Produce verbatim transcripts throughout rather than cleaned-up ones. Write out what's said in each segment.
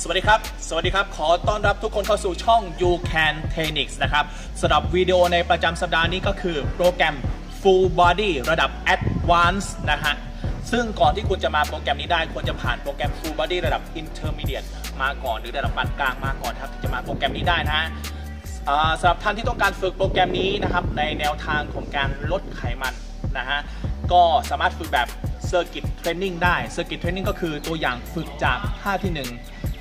สวัสดีครับสวัสดีครับขอต้อนรับทุกคนเข้าสู่ช่อง U can Thenicz นะครับสำหรับวิดีโอในประจำสัปดาห์นี้ก็คือโปรแกรม Full Body ระดับ Advanced นะฮะซึ่งก่อนที่คุณจะมาโปรแกรมนี้ได้ควรจะผ่านโปรแกรม Full Body ระดับ Intermediate มาก่อนหรือระดับปานกลางมาก่อนครับจะมาโปรแกรมนี้ได้นะฮะสำหรับท่านที่ต้องการฝึกโปรแกรมนี้นะครับในแนวทางของการลดไขมันนะฮะก็สามารถฝึกแบบเซอร์กิตเทรนนิ่งได้เซอร์กิตเทรนนิ่งก็คือตัวอย่างฝึกจากท่าที่หนึ่ง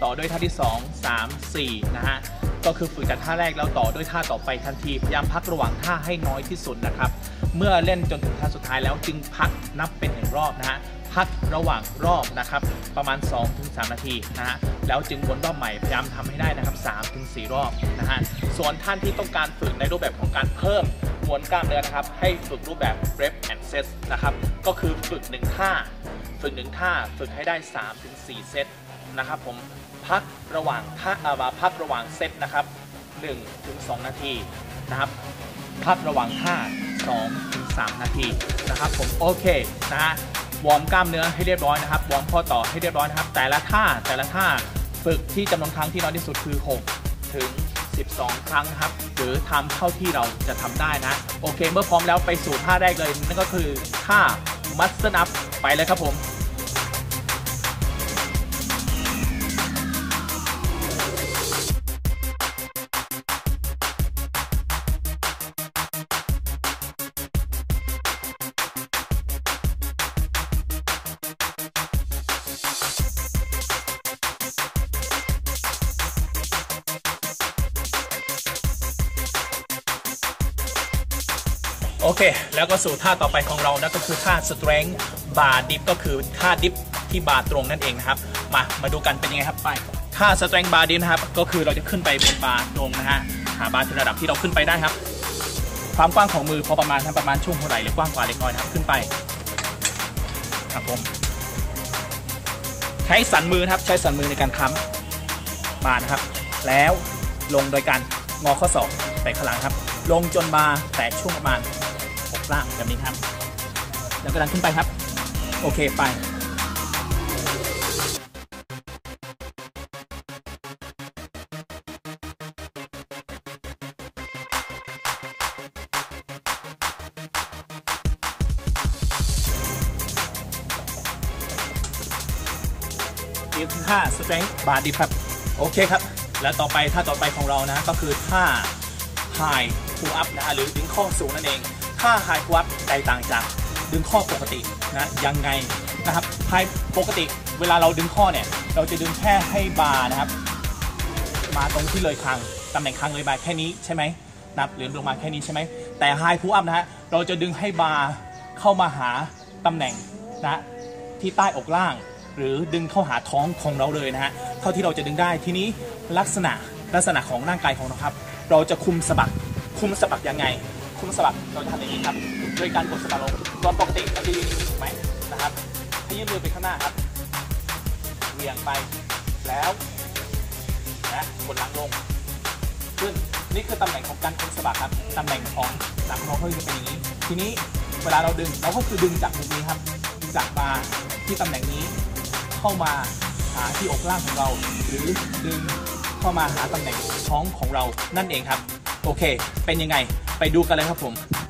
ต่อด้วยท่าที่สอง สาม สี่นะฮะก็คือฝึกจากท่าแรกแล้วต่อด้วยท่าต่อไปทันทีพยายามพักระหว่างท่าให้น้อยที่สุดนะครับเมื่อเล่นจนถึงท่าสุดท้ายแล้วจึงพักนับเป็นหนึ่งรอบนะฮะพักระหว่างรอบนะครับประมาณ สองถึงสาม นาทีนะฮะแล้วจึงวนรอบใหม่พยายามทำให้ได้นะครับ สามถึงสี่ รอบนะฮะส่วนท่านที่ต้องการฝึกในรูปแบบของการเพิ่มมวลกล้ามเนื้อนะครับให้ฝึกรูปแบบ rep and set นะครับก็คือฝึกหนึ่งท่าฝึกหนึ่งท่าฝึกให้ได้ สามถึงสี่ เซตนะครับผมพักระหว่างท่ามาพักระหว่างเซตนะครับ หนึ่งถึงสอง นาทีนะครับพักระหว่างท่า สองถึงสาม นาทีนะครับผมโอเคนะฮะวอร์มกล้ามเนื้อให้เรียบร้อยนะครับวอร์มข้อต่อให้เรียบร้อยนะครับแต่ละท่าแต่ละท่าฝึกที่จำนวนครั้งที่น้อยที่สุดคือหกถึงสิบสอง ครั้งครับหรือทำเท่าที่เราจะทำได้นะโอเคเมื่อพร้อมแล้วไปสู่ท่าแรกเลยนั่นก็คือท่ามัสเตอร์นับไปเลยครับผมโอเคแล้วก็สู่ท่าต่อไปของเรานะก็คือท่า strength bar dip ก็คือท่าดิฟที่บาร์ตรงนั่นเองนะครับมามาดูกันเป็นยังไงครับไปท่า strength bar dip นะครับก็คือเราจะขึ้นไปบนบาร์ตรงนะฮะหาบาร์ถึงระดับที่เราขึ้นไปได้ครับความกว้างของมือพอประมาณนะประมาณช่วงหัวไหล่หรือกว้างกว่าเล็กน้อยนะครับขึ้นไปครับผมใช้สันมือครับใช้สันมือในการค้ำบาร์นะครับแล้วลงโดยการงอข้อศอกไปข้างหลังครับลงจนบาร์แตกช่วงประมาณล่างแบบนี้ครับแล้วก็ดันขึ้นไปครับโอเคไปอีกท่า strength bar dip ครับโอเคครับแล้วต่อไปท่าต่อไปของเรานะก็คือท่า high pull up นะหรือดึงข้อสูงนั่นเองท่าไฮพุลอัพแตกต่างจากดึงข้อปกตินะยังไงนะครับไฮปกติเวลาเราดึงข้อเนี่ยเราจะดึงแค่ให้บาร์นะครับมาตรงที่เลยคางตำแหน่งคางเลยบาร์แค่นี้ใช่ไหมนับหรือลงมาแค่นี้ใช่ไหมแต่ไฮพุลอัพนะฮะเราจะดึงให้บาร์เข้ามาหาตำแหน่งนะที่ใต้อกล่างหรือดึงเข้าหาท้องของเราเลยนะฮะเท่าที่เราจะดึงได้ทีนี้ลักษณะลักษณะของร่างกายของเราครับเราจะคุมสะบักคุมสะบักยังไงคุมสะบักเราทำอย่างนี้ครับโดยการกดสะบักลงตอนปกติเราจะยืนถูกไหมนะครับให้ยืนมือไปข้างหน้าครับเหวี่ยงไปแล้วนะกดหลังลงขึ้นนี่คือตำแหน่งของการคุมสะบักครับตำแหน่งของหลังของเขาจะเป็นอย่างนี้ทีนี้เวลาเราดึงเราก็คือดึงจากมุมนี้ครับจากมาที่ตำแหน่งนี้เข้ามาหาที่อกล่างของเราหรือดึงเข้ามาหาตำแหน่งท้องของเรานั่นเองครับโอเคเป็นยังไงไปดูกันเลยครับผมโอเคครับสำหรับ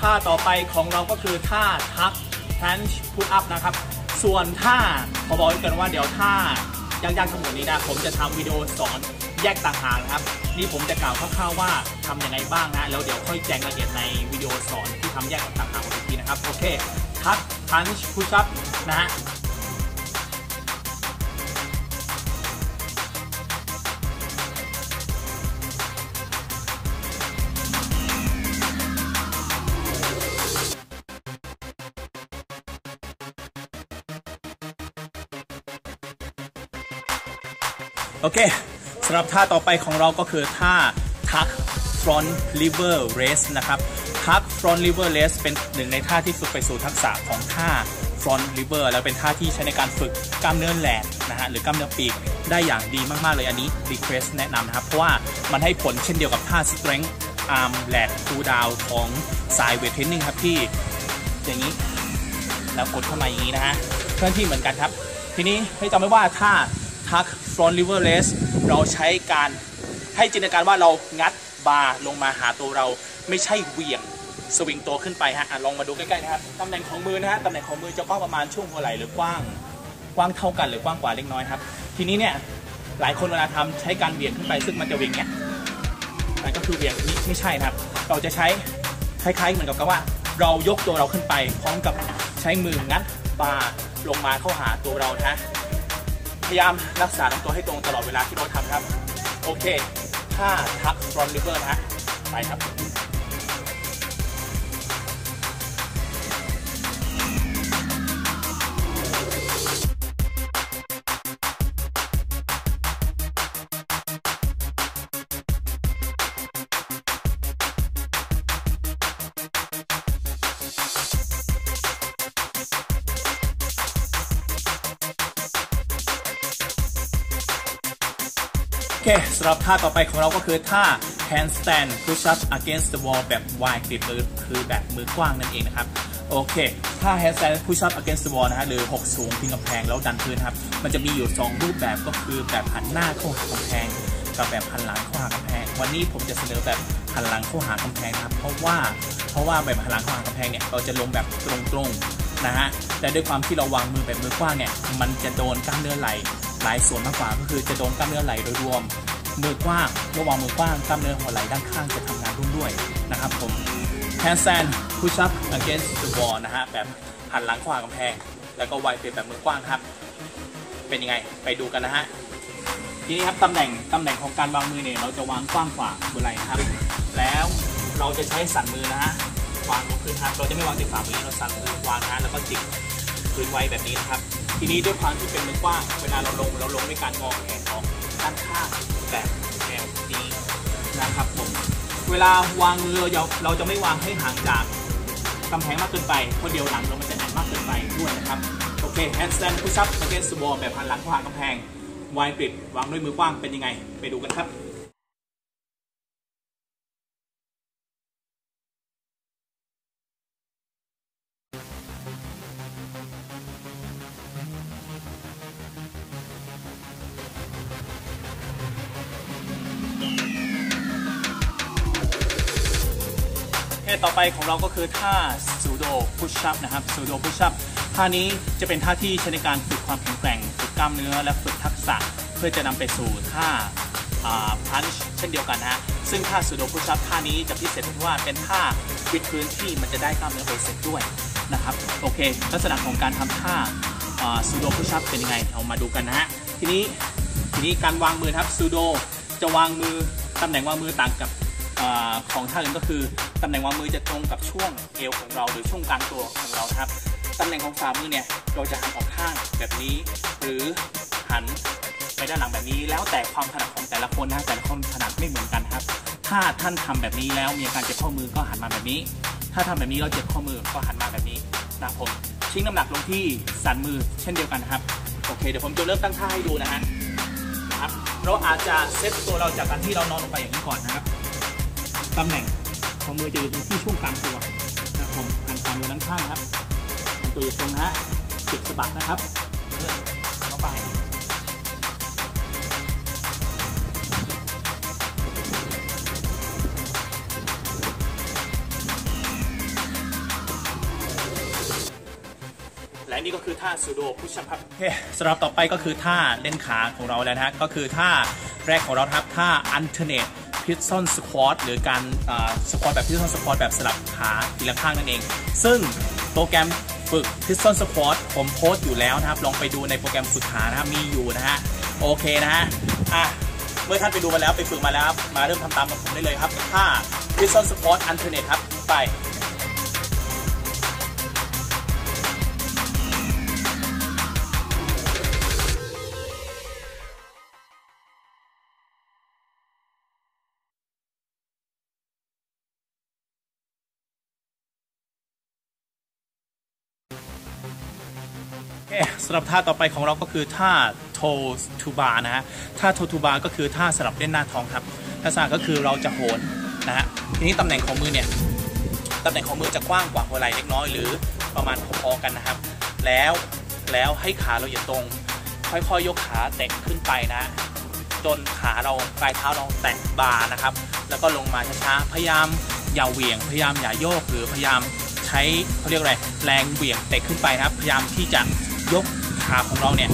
ท่าต่อไปของเราก็คือท่าทัก Punch Pull Up นะครับส่วนท่าขอบอกไว้กันว่าเดี๋ยวท่ายากๆทั้งหมดนี้นะผมจะทำวิดีโอสอนแยกต่างหากนะครับนี่ผมจะกล่าวคร่าวๆว่าทำยังไงบ้างนะแล้วเดี๋ยวค่อยแจ้งรายละเอียดในวิดีโอสอนที่ทำแยกต่างหากอีกทีนะครับโอเคทัก Punch Push Up นะฮะโอเคสำหรับท่าต่อไปของเราก็คือท่า tuck front lever raise นะครับท ครับ front lever raise เป็นหนึ่งในท่าที่ฝึกไปสู่ทักษะของท่า front lever แล้วเป็นท่าที่ใช้ในการฝึกกล้ามเนื้อแหลมนะฮะหรือกล้ามเนื้อปีกได้อย่างดีมากๆเลยอันนี้ request แนะนำนะครับเพราะว่ามันให้ผลเช่นเดียวกับท่า strength arm lat pull down ของสายเวทเทรนนิ่งครับที่อย่างนี้แล้วกดเข้ามาอย่างนี้นะฮะเคลื่อนที่เหมือนกันครับทีนี้ให้จำไว้ว่าท่า tuck front lever raise เราใช้การให้จินตนาการว่าเรางัดบาร์ลงมาหาตัวเราไม่ใช่เหวี่ยงสวิงตัวขึ้นไปฮะลองมาดูใกล้ๆนะครับตำแหน่งของมือนะฮะตำแหน่งของมือจะกว้างประมาณช่วงหัวไหล่หรือกว้างกว้างเท่ากันหรือกว้างกว่าเล็กน้อยครับทีนี้เนี่ยหลายคนเวลาทำใช้การเหวี่ยงขึ้นไปซึ่งมันจะเหวี่ยงเนี่ยมันก็คือเหวี่ยงนี่ไม่ใช่ครับเราจะใช้คล้ายๆเหมือนกับว่าเรายกตัวเราขึ้นไปพร้อมกับใช้มืองัดบาร์ลงมาเข้าหาตัวเรานะพยายามรักษาลำตัวให้ตรงตลอดเวลาที่เราทำครับโอเคท่าทัก front lever นะฮะไปครับโอเคสำหรับท่าต่อไปของเราก็คือท่า handstand push up against the wall แบบ wide grip คือแบบมือกว้างนั่นเองนะครับโอเคท่า handstand push up against the wall นะฮะหรือหกสูงพิงกำแพงแล้วดันพื้นครับมันจะมีอยู่สองรูปแบบก็คือแบบหันหน้าเข้าหากำแพงกับแบบหันหลังเข้าหากำแพงวันนี้ผมจะเสนอแบบหันหลังเข้าหากำแพงครับเพราะว่าเพราะว่าแบบหันหลังเข้าหากำแพงเนี่ยเราจะลงแบบตรงๆนะฮะแต่ด้วยความที่เราวางมือแบบมือกว้างเนี่ยมันจะโดนกล้ามเนื้อไหล่หลายส่วนมากกว่าก็คือจะโดนกล้ามเนื้อไหล่โดยรวมมือกว้างระหว่างมือกว้างกล้ามเนื้อหัวไหล่ด้านข้างจะทำงานร่วมด้วยนะครับผม handstand push up against the wall นะฮะแบบหันหลังขวางกำแพงแล้วก็ไวเปลี่ยนแบบมือกว้างครับเป็นยังไงไปดูกันนะฮะทีนี้ครับตำแหน่งตำแหน่งของการวางมือเนี่ยเราจะวางกว้างกว่าหัวไหล่ครับแล้วเราจะใช้สันมือนะฮะวางลงพื้นครับเราจะไม่วางติดฝ่ามือเราสันมือวางนะแล้วก็จิกพื้นไว้แบบนี้นะครับทีนี้ด้วยความที่เป็นมือกว้างเวลาเราลงเราลงด้วยการงอแขนออกด้านข้างแบบแนวนี้นะครับผมเวลาวางมือเราเราจะไม่วางให้ห่างจากกำแพงมากเกินไปเพราะเดี๋ยวหลังเรามันจะแน่นมากเกินไปด้วยนะครับโอเค handstand push up against the wall แบบหันหลังเข้าหากำแพง wide grip วางด้วยมือกว้างเป็นยังไงไปดูกันครับต่อไปของเราก็คือท่า pseudo push up นะครับ pseudo push up ท่านี้จะเป็นท่าที่ใช้ในการฝึกความแข็งแกร่งฝึกกล้ามเนื้อและฝึกทักษะเพื่อจะนำไปสู่ท่า punch เช่นเดียวกันฮะซึ่งท่า pseudo push up ท่านี้จะพิเศษตรงที่ว่าเป็นท่าวิดพื้นที่มันจะได้กล้ามเนื้อไปเสร็จด้วยนะครับโอเคลักษณะของการทำท่า pseudo push up เป็นยังไงเอามาดูกันนะฮะทีนี้ทีนี้การวางมือครับ pseudo จะวางมือตำแหน่งวางมือต่างกับของท่าอื่นก็คือตำแหน่งวางมือจะตรงกับช่วงเอวของเราหรือช่วงกลางตัวของเราครับตำแหน่งของฝ่ามือเนี่ยเราจะหันออกข้างแบบนี้หรือหันไปด้านหลังแบบนี้แล้วแต่ความถนัดของแต่ละคนนะแต่ละคนถนัดไม่เหมือนกันครับถ้าท่านทำแบบนี้แล้วมีอาการเจ็บข้อมือก็หันมาแบบนี้ถ้าทำแบบนี้แล้วเจ็บข้อมือก็หันมาแบบนี้นะผมชิ้นน้ำหนักลงที่สันมือเช่นเดียวกันครับโอเคเดี๋ยวผมจะเริ่มตั้งท่าให้ดูนะฮะครับเราอาจจะเซตตัวเราจากการที่เรานอนลงไปอย่างนี้ก่อนนะครับตำแหน่งของมือจะอยู่ที่ช่วงกลางตัวนะผมหันฝ่ามือด้านข้างครับตัวอยู่ตรงนะฮะจิกสะบักนะครับเลื่อนเข้าไปและนี่ก็คือท่าซูโดพุชอัพครับสำหรับต่อไปก็คือท่าเล่นขาของเราแล้วนะฮะก็คือท่าแรกของเราครับท่าอัลเทอร์เนทพิซซอนสควอตหรือการสควอตแบบพิซซอนสควอตแบบสลับขาทีละข้างนั่นเองซึ่งโปรแกรมฝึกพิซซอนสควอตผมโพสต์อยู่แล้วนะครับลองไปดูในโปรแกรมฝึกขานะครับมีอยู่นะฮะโอเคนะฮะอ่ะเมื่อท่านไปดูมาแล้วไปฝึกมาแล้วมาเริ่มทำตามกับผมได้เลยครับท่าพิซซอนสควอตอัลเทอร์เนทครับไป สำหรับท่าต่อไปของเราก็คือท่าโททูบาร์นะฮะท่าโททูบาร์ก็คือท่าสลับเล่นหน้าท้องครับท่าสลับก็คือเราจะโหนนะฮะทีนี้ตำแหน่งของมือเนี่ยตำแหน่งของมือจะกว้างกว่าหัวไหล่เล็กน้อยหรือประมาณพอๆกันนะครับแล้วแล้วให้ขาเราอยู่ตรงค่อยๆยกขาแตะขึ้นไปนะจนขาเราปลายเท้าเราแตะบาร์นะครับแล้วก็ลงมาช้าๆพยายามอย่าเหวี่ยงพยายามอย่าโยกหรือพยายามใช้เขาเรียกอะไรแรงเหวี่ยงเตะขึ้นไปนะครับพยายามที่จะยกขาของเราเนี่ย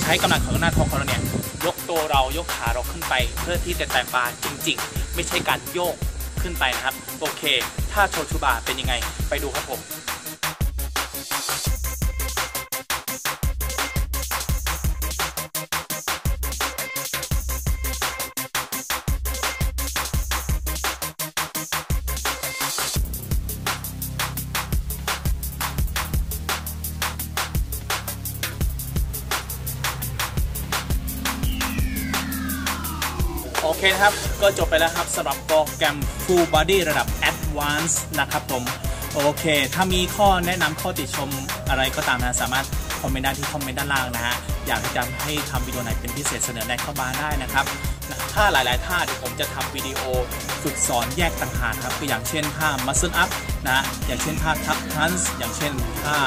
ใช้กำลังของหน้าท้องของเราเนี่ยยกตัวเรายกขาเราขึ้นไปเพื่อที่จะแตะบาร์จริงๆไม่ใช่การโยกขึ้นไปนะครับโอเคถ้าโชว์ชูบาร์เป็นยังไงไปดูครับผมโอเคนะครับก็จบไปแล้วครับสำหรับโปรแกรม Full Body ระดับ Advanced นะครับผมโอเคถ้ามีข้อแนะนำข้อติชมอะไรก็ตามนะสามารถคอมเมนต์ได้ที่คอมเมนต์ด้านล่างนะฮะอยากจะให้ทำวิดีโอไหนเป็นพิเศษเสนอแนะเข้ามาได้นะครับถ้าหลายๆท่าเดี๋ยวผมจะทำวิดีโอฝึกสอนแยกต่างหากครับก็อย่างเช่นท่า Muscle Up นะอย่างเช่นท่า Tuck Punch อย่างเช่นท่า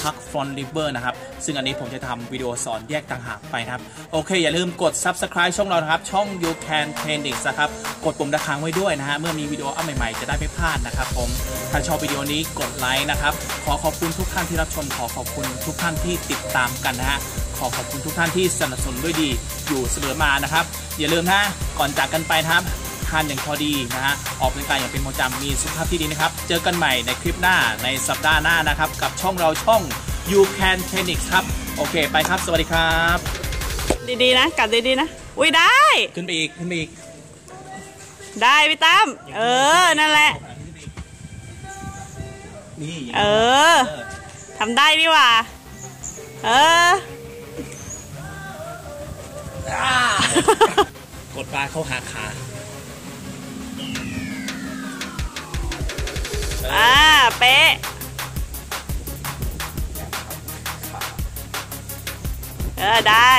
Tuck Front Lever นะครับซึ่งอันนี้ผมจะทำวิดีโอสอนแยกต่างหากไปครับโอเคอย่าลืมกด Subscribe ช่องเรานะครับช่อง U can Thenicz นะครับกดปุ่มตะค้างไว้ด้วยนะฮะเมื่อมีวิดีโออัพใหม่ๆจะได้ไม่พลาดนะครับผมถ้าชอบวิดีโอนี้กดไลค์นะครับขอขอบคุณทุกท่านที่รับชมขอขอบคุณทุกท่านที่ติดตามกันนะฮะขอขอบคุณทุกท่านที่สนับสนุนด้วยดีอยู่เสมอมานะครับอย่าลืมนะก่อนจากกันไปครับทานอย่างพอดีนะฮะออกกำลังกายอย่างเป็นประจำมีสุขภาพที่ดีนะครับเจอกันใหม่ในคลิปหน้าในสัปดาห์หน้านะครับกับช่องเราช่อง U can Thenicz ครับโอเคไปครับสวัสดีครับดีๆนะกลับดีๆนะอุ้ยได้ขึ้นไปอีกขึ้นไปอีกได้พี่ตั้มเออนั่นแหละนี่เออทำได้นี่ว่ะเออกดปลาเข้าหาขาอ่าเป๊ะเออได้